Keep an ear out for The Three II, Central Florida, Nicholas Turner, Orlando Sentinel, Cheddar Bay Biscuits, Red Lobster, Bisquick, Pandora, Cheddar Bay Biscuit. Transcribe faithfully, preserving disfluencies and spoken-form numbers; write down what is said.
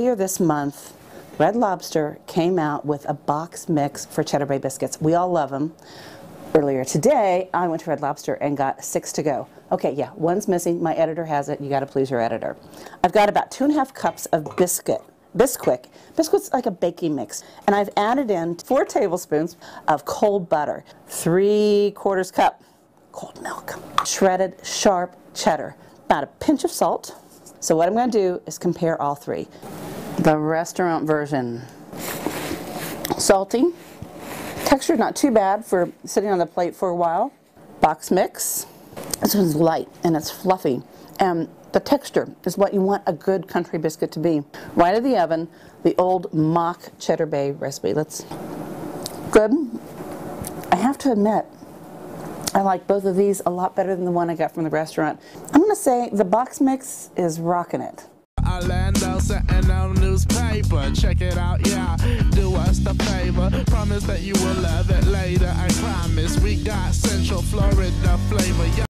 earlier this month, Red Lobster came out with a box mix for Cheddar Bay Biscuits. We all love them. Earlier today, I went to Red Lobster and got six to go. Okay, yeah, one's missing. My editor has it. You got to please your editor. I've got about two and a half cups of Bisquick. Bisquick. Bisquick's like a baking mix. And I've added in four tablespoons of cold butter, three quarters cup cold milk, shredded sharp cheddar, about a pinch of salt. So what I'm going to do is compare all three. The restaurant version. Salty. Texture not too bad for sitting on the plate for a while. Box mix. This one's light and it's fluffy, and the texture is what you want a good country biscuit to be. Right out of the oven, the old mock Cheddar Bay recipe. Let's good. I have to admit, I like both of these a lot better than the one I got from the restaurant. I'm gonna say the box mix is rocking it. Orlando sitting no newspaper. Check it out, yeah. Do us the favor. Promise that you will love it later. I promise we got Central Florida flavor. Yeah.